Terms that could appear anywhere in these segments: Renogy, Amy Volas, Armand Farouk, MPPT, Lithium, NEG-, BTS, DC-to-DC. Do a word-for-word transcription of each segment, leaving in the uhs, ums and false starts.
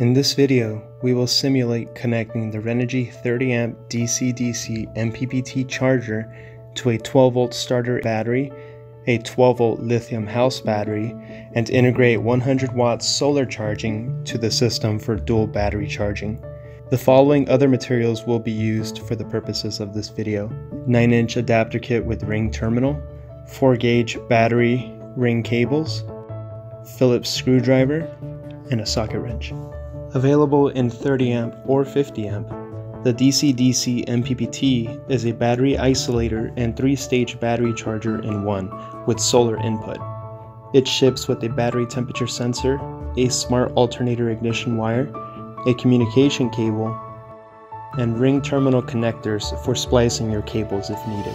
In this video, we will simulate connecting the Renogy thirty amp D C D C M P P T charger to a twelve volt starter battery, a twelve volt lithium house battery, and integrate one hundred watt solar charging to the system for dual battery charging. The following other materials will be used for the purposes of this video: nine inch adapter kit with ring terminal, four gauge battery ring cables, Phillips screwdriver, and a socket wrench. Available in thirty amp or fifty amp, the D C D C M P P T is a battery isolator and three stage battery charger in one with solar input. It ships with a battery temperature sensor, a smart alternator ignition wire, a communication cable, and ring terminal connectors for splicing your cables if needed.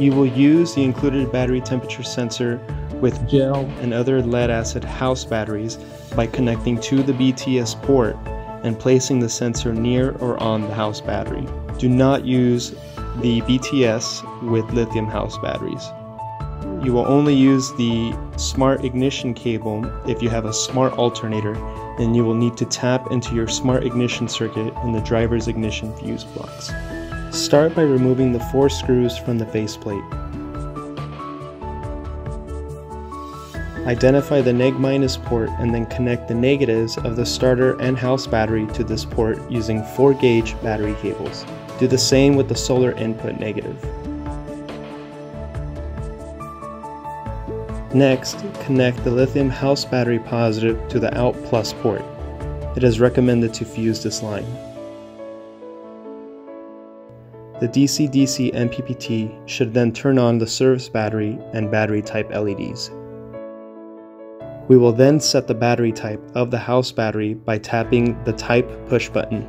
You will use the included battery temperature sensor with gel and other lead-acid house batteries by connecting to the B T S port and placing the sensor near or on the house battery. Do not use the B T S with lithium house batteries. You will only use the smart ignition cable if you have a smart alternator, and you will need to tap into your smart ignition circuit in the driver's ignition fuse box. Start by removing the four screws from the faceplate. Identify the N E G- port and then connect the negatives of the starter and house battery to this port using four gauge battery cables. Do the same with the solar input negative. Next, connect the lithium house battery positive to the out plus port. It is recommended to fuse this line. The D C D C M P P T should then turn on the service battery and battery type L E Ds. We will then set the battery type of the house battery by tapping the type push button.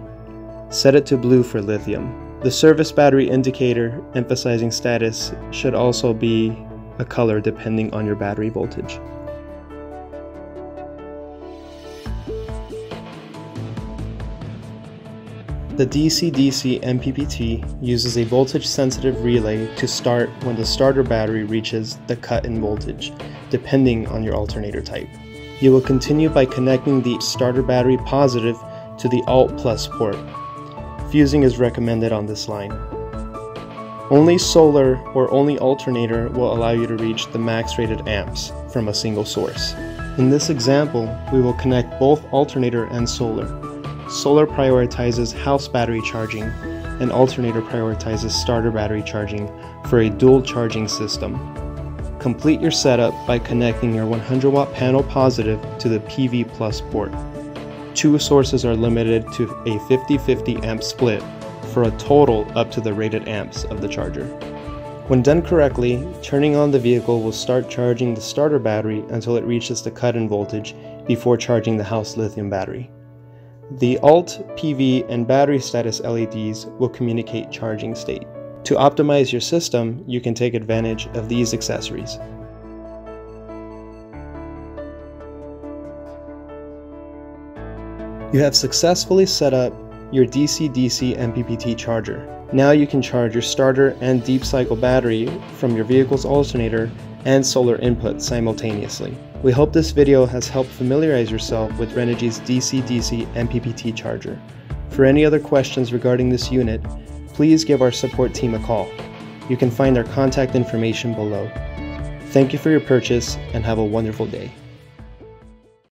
Set it to blue for lithium. The service battery indicator emphasizing status should also be a color depending on your battery voltage. The D C D C M P P T uses a voltage sensitive relay to start when the starter battery reaches the cut in voltage, depending on your alternator type. You will continue by connecting the starter battery positive to the alt plus port. Fusing is recommended on this line. Only solar or only alternator will allow you to reach the max rated amps from a single source. In this example, we will connect both alternator and solar. Solar prioritizes house battery charging, and alternator prioritizes starter battery charging for a dual charging system. Complete your setup by connecting your one hundred watt panel positive to the P V plus port. Two sources are limited to a fifty fifty amp split for a total up to the rated amps of the charger. When done correctly, turning on the vehicle will start charging the starter battery until it reaches the cut-in voltage before charging the house lithium battery. The alt, P V, and battery status L E Ds will communicate charging state. To optimize your system, you can take advantage of these accessories. You have successfully set up your D C D C M P P T charger. Now you can charge your starter and deep cycle battery from your vehicle's alternator and solar input simultaneously. We hope this video has helped familiarize yourself with Renogy's D C D C M P P T charger. For any other questions regarding this unit, please give our support team a call. You can find their contact information below. Thank you for your purchase and have a wonderful day.